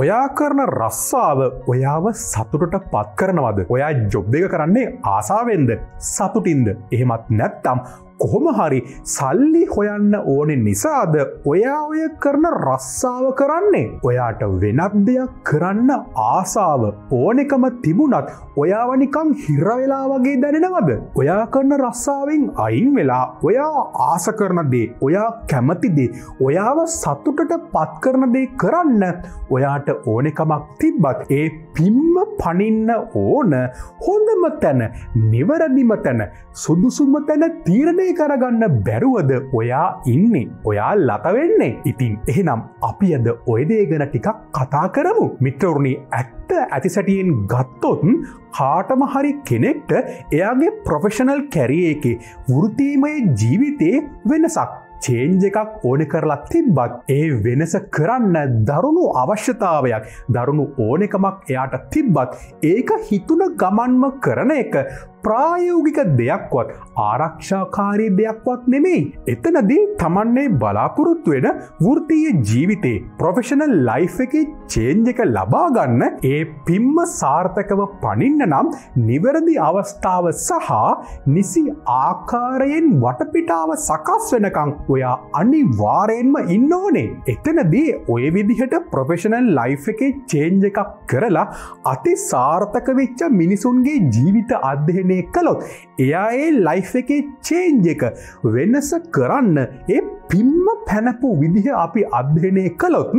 ඔයා කරන රස්සාව ඔයාව සතුටට පත් කරනවද? ඔයා ජොබ් එක කරන්නේ ආසාවෙන්ද? සතුටින්ද? එහෙමත් නැත්නම් කොහොම හරි සල්ලි හොයන්න ඕනේ නිසාද ඔයා ඔය කරන රස්සාව කරන්නේ? ඔයාට වෙනත් දෙයක් කරන්න ආසාව ඕනෙකම තිබුණත් ඔයාව නිකන් හිර වෙලා වගේ දැනෙනවද? ඔයා කරන රස්සාවෙන් අයින් වෙලා ඔයා ආස කරන දේ, ඔයා කැමති දේ, ඔයාව සතුටට පත් කරන දේ කරන්න ඔයාට ඕනෙකමක් තිබ්බත් ඒ පිම්ම පනින්න ඕන හොඳම තැන, නිවැරදිම තැන, සුදුසුම තැන තීරණය කරගන්න බැරුවද ඔයා ඉන්නේ, ඔයා ලත වෙන්නේ. ඉතින් එහෙනම් අපි අද ඔය දේ ගැන ටිකක් කතා කරමු. මිත්‍රවරුනි, ඇත්ත ඇතිසැටියෙන් ගත්තොත් කාටම හරි කෙනෙක්ට එයාගේ ප්‍රොෆෙෂනල් කැරියර් එකේ වෘත්තීමය ජීවිතේ වෙනසක් චේන්ජ් එකක් ඕන කරලා තිබ්බත් ඒ වෙනස කරන්න දරුණු අවශ්‍යතාවයක්, දරුණු ඕනෙකමක් එයාට තිබ්බත් ඒක හිතුන ගමන්ම කරන එක ප්‍රායෝගික දෙයක්වත් ආරක්ෂාකාරී දෙයක්වත් නෙමෙයි. එතනදී තමන්නේ බලාපොරොත්තු වෙන වෘත්තීය ජීවිතේ, ප්‍රොෆෙෂනල් ලයිෆ් එකේ චේන්ජ් එක ලබා ගන්න ඒ පිම්ම සාර්ථකව පනින්න නම් නිවැරදි අවස්ථාව සහ නිසි ආකාරයෙන් වටපිටාව සකස් වෙනකන් ඔයා අනිවාර්යෙන්ම ඉන්න ඕනේ. එතනදී ඔය විදිහට ප්‍රොෆෙෂනල් ලයිෆ් එකේ චේන්ජ් එකක් කරලා අති සාර්ථක වෙච්ච මිනිසුන්ගේ ජීවිත අධ්‍යයනය කළොත් එයා ඒ ලයිෆ් එකේ චේන්ජ් එක වෙනස කරන්න ඒ පිම්ම පැනපු විදිහ අපි අධ්‍යයනය කළොත්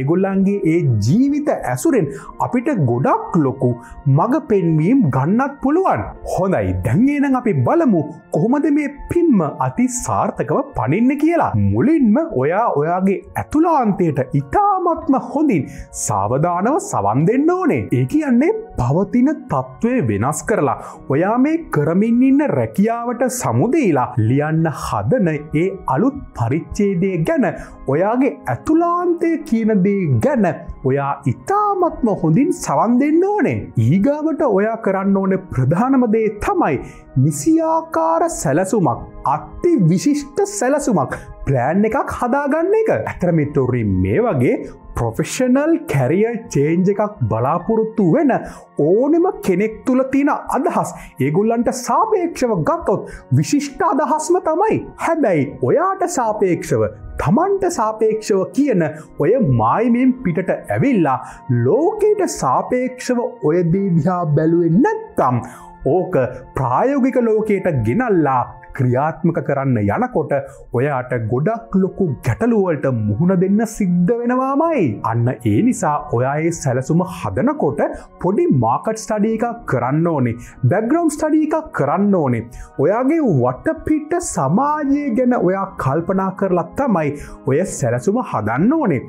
ඒගොල්ලන්ගේ ඒ ජීවිත ඇසුරෙන් අපිට ගොඩක් ලොකු මඟ පෙන්වීම් ගන්නත් පුළුවන්. හොඳයි, දැන් එහෙනම් අපි බලමු කොහොමද මේ පිම්ම අති සාර්ථකව පනින්නේ කියලා. මුලින්ම ඔයා ඔයාගේ ඇතුළාන්තයට ඉතාමත්ම හොඳින් සාවධානව සවන් දෙන්න ඕනේ. ඒ කියන්නේ පවතින තත්ත්වය වෙනස් කරලා ඔයා මේ කරමින් ඉන්න රැකියාවට සමුදෙයිලා ලියන්න හදන ඒ අලුත් පරිච්ඡේදය ගැන, ඔයාගේ ඇතුළාන්තය කියන දේ ගැන ඔයා ඉතාමත්ම හොඳින් සවන් දෙන්න ඕනේ. ඊගාවට ඔයා කරන්න ඕනේ ප්‍රධානම දේ තමයි නිසියාකාර සැලසුමක්, අති විශිෂ්ට සැලසුමක්, ප්ලෑන් එකක් හදාගන්න එක. ඇත්තට මිත්‍රෝරි, මේ වගේ ප්‍රොෆෙෂනල් කැරියර් චේන්ජ් එකක් බලාපොරොත්තු වෙන ඕනෙම කෙනෙක් තුළ තියෙන අදහස් ඒගොල්ලන්ට සාපේක්ෂව ගත්තොත් විශිෂ්ට අදහස්ම තමයි. හැබැයි ඔයාට සාපේක්ෂව, තමන්ට සාපේක්ෂව කියන ඔය මායිමෙන් පිටට ඇවිල්ලා ලෝකයට සාපේක්ෂව ඔය දේ දිහා බැලුවේ නැත්නම් ඕක ප්‍රායෝගික ලෝකයට ගෙනල්ලා ක්‍රියාත්මක කරන්න යනකොට ඔයාට ගොඩක් ලොකු ගැටලුවලට මුහුණ දෙන්න සිද්ධ වෙනවාමයි. අන්න ඒ නිසා ඔයා ඒ සැලසුම හදනකොට පොඩි මාකට් ස්ටඩි එකක් කරන්න ඕනේ, බෑග්ග්‍රවුන්ඩ් ස්ටඩි එකක් කරන්න ඕනේ. ඔයාගේ වටපිට සමාජය ගැන ඔයා කල්පනා කරලා තමයි ඔය සැලසුම හදන්න ඕනේ.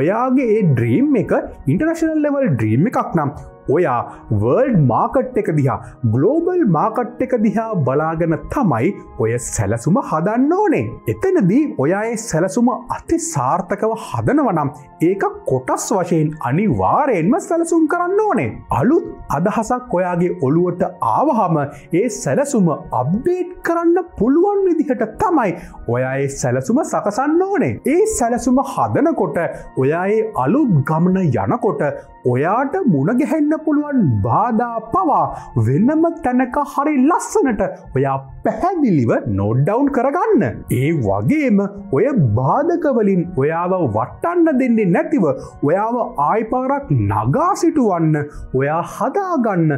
ඔයාගේ ඒ ඩ්‍රීම් එක ඉන්ටර්නැෂනල් ලෙවල් ඩ්‍රීම් එකක් නම් ඔයා වර්ල්ඩ් මාකට් එක දිහා, ග්ලෝබල් මාකට් එක දිහා බලාගෙන තමයි ඔය සැලසුම හදන්න ඕනේ. එතනදී ඔයා ඒ සැලසුම අති සාර්ථකව හදනවා නම් ඒක කොටස් වශයෙන් අනිවාර්යෙන්ම සැලසුම් කරන්න ඕනේ. අලුත් අදහසක් ඔයාගේ ඔළුවට ආවහම ඒ සැලසුම අප්ඩේට් කරන්න පුළුවන් විදිහට තමයි ඔයා ඒ සැලසුම සකසන්න ඕනේ. ඒ සැලසුම හදනකොට ඔයා ඒ අලුත් ගමන යනකොට ඔයාට මුණගැහෙන්න පුළුවන් බාධා පවා වෙනම තැනක හරි ලස්සනට ඔයා පැහැදිලිව නෝට් ඩවුන් කරගන්න. ඒ වගේම ඔය බාධක වලින් ඔයාව වටන්න දෙන්නේ නැතිව ඔයාව ආයි පාරක් නගා සිටුවන්න ඔයා හදාගන්න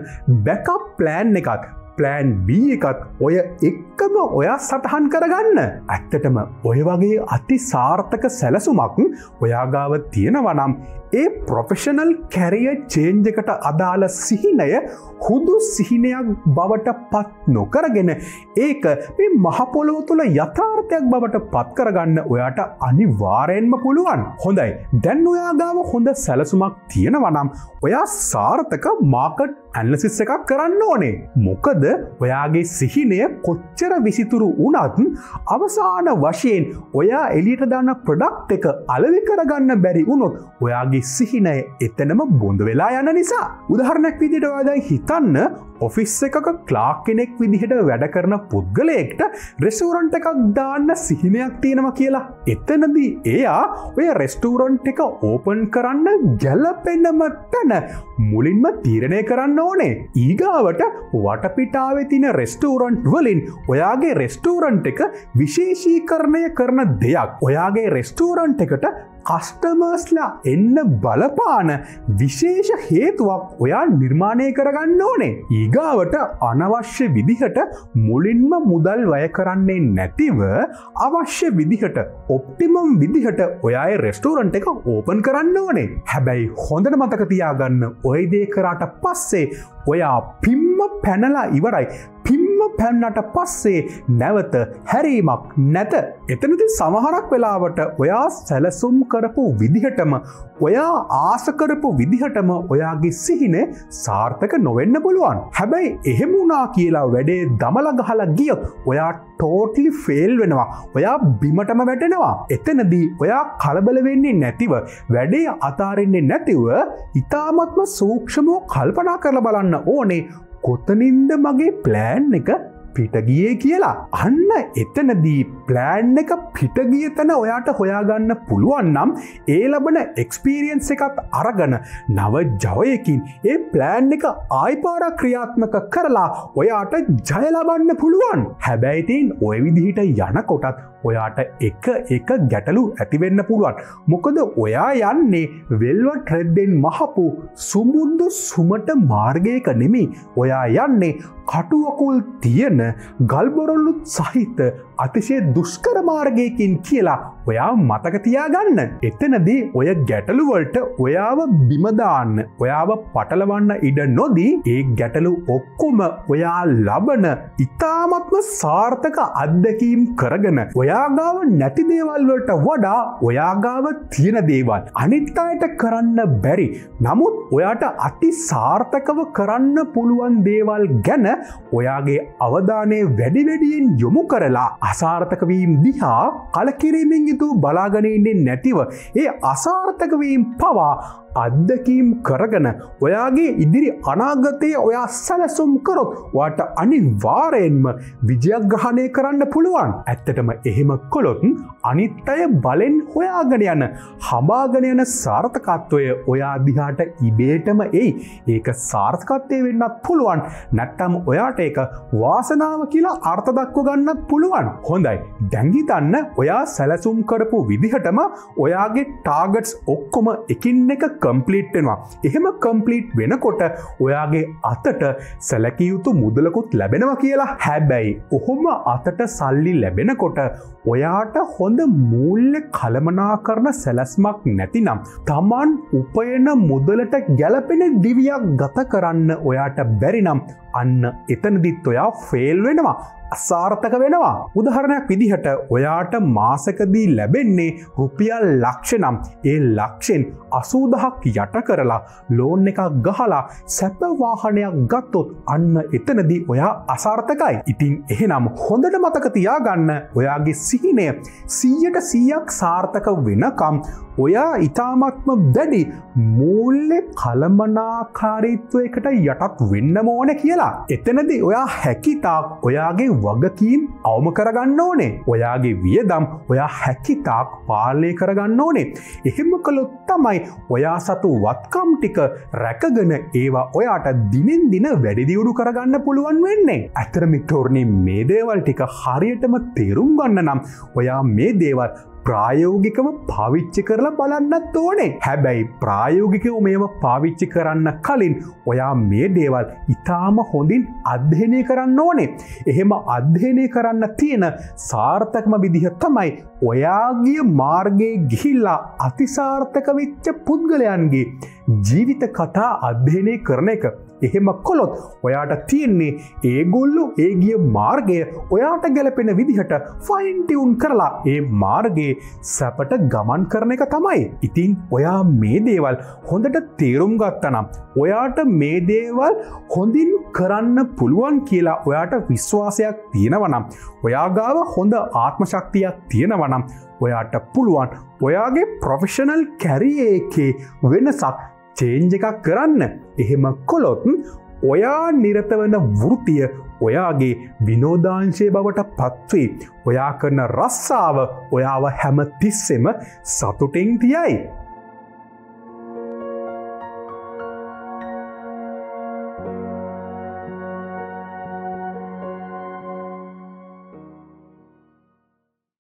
බෑකප් ප්ලෑන් එකක්, ප්ලෑන් B එකත් ඔය එක්කම ඔයා සටහන් කරගන්න. ඇත්තටම ඔය වගේ අති සාර්ථක සැලසුමක් ඔයාගාව තියෙනවා නම් ඒ ප්‍රොෆෙෂනල් කැරියර් චේන්ජ් එකට අදාළ සිහිනය හුදු සිහිනයක් බවට පත් නොකරගෙන ඒක මේ මහ පොළොව තුළ යථාර්ථයක් බවට පත් කරගන්න ඔයාට අනිවාර්යෙන්ම පුළුවන්. හොඳයි, දැන් ඔයාගාව හොඳ සැලසුමක් තියෙනවා නම් ඔයා සාර්ථක මාකට් ඇනලිසිස් එකක් කරන්න ඕනේ. මොකද ඔයාගේ සිහිනය කොච්චර විසිතුරු වුණත් අවසාන වශයෙන් ඔයා එලියට දාන ප්‍රොඩක්ට් එක අලෙවි කරගන්න බැරි වුණොත් ඔයාගේ සිහිනය එතනම බොඳ වෙලා යන නිසා. උදාහරණයක් විදිහට ඔයා දැන් හිතන්න ඔෆිස් එකක ක්ලාක් කෙනෙක් විදිහට වැඩ කරන පුද්ගලයෙක්ට රෙස්ටෝරන්ට් එකක් දාන්න සිහිනයක් තියෙනවා කියලා. එතනදී එයා ඔය රෙස්ටෝරන්ට් එක ඕපන් කරන්න ගැලපෙනම තැන මුලින්ම තීරණය කරන්න ඕනේ. ඊගාවට වටපිටාවේ තියෙන රෙස්ටෝරන්ට් වලින් ඔයාගේ රෙස්ටෝරන්ට් එක විශේෂීකරණය කරන දෙයක් ඔයාගේ රෙස්ටෝරන්ට් එකට කස්ටමර්ස්ලා එන්න බලපාන විශේෂ හේතුවක් ඔයා නිර්මාණය කරගන්න ඕනේ. ඊගාවට අනවශ්‍ය විදිහට මුලින්ම මුදල් වැය කරන්නේ නැතිව අවශ්‍ය විදිහට ඔප්ටිමම් විදිහට ඔයාගේ රෙස්ටෝරන්ට් එක ඕපන් කරන්න ඕනේ. හැබැයි හොඳට මතක තියාගන්න ඔය දේ කරාට පස්සේ ඔයා පිම්ම පැනලා ඉවරයි. පිම්ම පැන්නට පස්සේ නැවත හැරීමක් නැත. එතනදී සමහරක් වෙලාවට ඔයා සැලසුම් කරපු විදිහටම ඔයා ආස කරපු විදිහටම ඔයාගේ සිහින සාර්ථක නොවෙන්න පුළුවන්. හැබැයි එහෙම වුණා කියලා වැඩේ දමලා ගහලා ගියොත් ඔයා ටෝටලි ෆේල් වෙනවා. ඔයා බිමටම වැටෙනවා. එතනදී ඔයා කලබල වෙන්නේ නැතිව වැඩේ අතාරින්නේ නැතිව ඉතාමත්ම සූක්ෂමව කල්පනා කරලා බලන්න ඕනේ. කොතනින්ද මගේ ප්ලෑන් එක පිටගියේ කියලා. අන්න එතනදී ප්ලෑන් එක පිටගිය තැන ඔයාට හොයාගන්න පුළුවන් නම් ඒ ලබන එක්ස්පීරියන්ස් එකත් අරගෙන නව ජවයකින් ඒ ප්ලෑන් එක ආයිපාරක් ක්‍රියාත්මක කරලා ඔයාට ජය ලබන්න පුළුවන්. හැබැයි තින් ඔය විදිහට යනකොටත් ඔයාට එක ගැටලු ඇතිවෙන්න පුළුවන්. මොකද ඔයා යන්නේ වෙල්වට ට්‍රෙඩ්ඩෙන් මහපු සුමුද්දු සුමට මාර්ගයක නෙමෙයි. ඔයා යන්නේ කටුවකුල් තියෙන ගල්බොරොල්ලුත් සහිත අතිශය දුෂ්කර මාර්ගයකින් කියලා ඔයා මතක තියාගන්න. එතනදී ඔය ගැටලුවලට ඔයාව බිමදාන්න ඔයාව පටලවන්න ඉඩ නොදී ඒ ගැටලු ඔක්කොම ඔයා ලබන ඉතාමත්ම සාර්ථක අත්දැකීම් කරගෙන ඔයාගාව නැති දේවල්වලට වඩා ඔයාගාව තියෙන දේවල් අනිත් අයට කරන්න බැරි නමුත් ඔයාට අති සාර්ථකව කරන්න පුළුවන් දේවල් ගැන ඔයාගේ අවධානය වැඩි වැඩියෙන් යොමු කරලා අසාර්ථක වීම දිහා කලකිරීමෙන් යුතු බලාගෙන ඉන්නේ නැතිව ඒ අසාර්ථක වීම පවා අත්දැකීම් කරගෙන ඔයාගේ ඉදිරි අනාගතයේ ඔයා සැලසුම් කරොත් ඔයාට අනිවාර්යෙන්ම විජයග්‍රහණය කරන්න පුළුවන්. ඇත්තටම එහෙම කළොත් අනිත් අය බලෙන් හොයාගෙන යන හඹාගෙන යන සාර්ථකත්වය ඔයා දිහාට ඉබේටම එයි. ඒක සාර්ථකත්වයේ වෙන්නත් පුළුවන් නැත්නම් ඔයාට ඒක වාසනාව කියලා අර්ථ දක්ව ගන්නත් පුළුවන්. හොඳයි. දැන් හිතන්න ඔයා සැලසුම් කරපු විදිහටම ඔයාගේ ටාගට්ස් ඔක්කොම එකින් එක කම්ප්ලීට් වෙනවා. එහෙම කම්ප්ලීට් වෙනකොට ඔයාගේ අතට සැලකිය යුතු මුදලකුත් ලැබෙනවා කියලා. හැබැයි ඔහොම අතට සල්ලි ලැබෙනකොට ඔයාට හොඳ මූල්‍ය කළමනාකරන සැලැස්මක් නැතිනම් තමන් උපයන මුදලට ගැලපෙන දිවියක් ගත කරන්න ඔයාට බැරිනම් අන්න එතනදිත් ඔයා ෆේල් වෙනවා. අසාර්ථක වෙනවා. උදාහරණයක් විදිහට ඔයාට මාසකදී ලැබෙන්නේ රුපියල් ලක්ෂ නම් ඒ ලක්ෂෙන් 80000ක් යට කරලා ලෝන් එකක් ගහලා සැප වාහනයක් ගත්තොත් අන්න එතනදී ඔයා අසාර්ථකයි. ඉතින් එහෙනම් හොඳට මතක තියාගන්න ඔයාගේ සිහිනය 100% සාර්ථක වෙනකම් ඔයා ඉතාමත්ම දැඩි මූල්‍ය කළමනාකාරීත්වයකට යටත් වෙන්නම ඕන කියලා. එතනදී ඔයා හැකිතාක් ඔයාගේ වගකීම් අවම කරගන්න ඕනේ. ඔයාගේ වියදම් ඔයා හැකිතාක් පාලනය කරගන්න ඕනේ. එහෙම කළොත් තමයි ඔයා සතු වත්කම් ටික රැකගෙන ඒවා ඔයාට දිනෙන් දින වැඩි දියුණු කරගන්න පුළුවන් වෙන්නේ. ඇත්තට මිත්‍රෝනි මේ දේවල් ටික හරියටම තේරුම් ගන්න නම් ඔයා මේ දේවල් ප්‍රායෝගිකව පාවිච්චි කරලා බලන්නත් ඕනේ. හැබැයි ප්‍රායෝගිකව මේව පාවිච්චි කරන්න කලින් ඔයා මේ දේවල් ඉතාම හොඳින් අධ්‍යයනය කරන්න ඕනේ. එහෙම අධ්‍යයනය කරන්න තියෙන සාර්ථකම විදිහ තමයි ඔයාගේ මාර්ගයේ ගිහිල්ලා අතිසාර්ථක වෙච්ච පුද්ගලයන්ගේ ජීවිත කතා අධ්‍යයනය කරන එක. එහෙම කළොත් ඔයාට තියෙන්නේ ඒගොල්ලෝ ඒ ගිය මාර්ගය ඔයාට ගැලපෙන විදිහට ෆයින් ටියුන් කරලා ඒ මාර්ගයේ සැපට ගමන් කරන එක තමයි. ඉතින් ඔයා මේ දේවල් හොඳට තේරුම් ගත්තනම් ඔයාට මේ දේවල් හොඳින් කරන්න පුළුවන් කියලා ඔයාට විශ්වාසයක් තියෙනවා නම් ඔයා ගාව හොඳ ආත්ම ශක්තියක් තියෙනවා නම් ඔයාට පුළුවන් ඔයාගේ ප්‍රොෆෙෂනල් කැරියර් එකේ වෙනසක් චේන්ජ් එකක් කරන්න. එහෙම කළොත් ඔයා නිරත වන වෘතිය ඔයාගේ විනෝදාංශය බවට පත්වේ. ඔයා කරන රස්සාව ඔයාව හැම තිස්සෙම සතුටින් තියයි.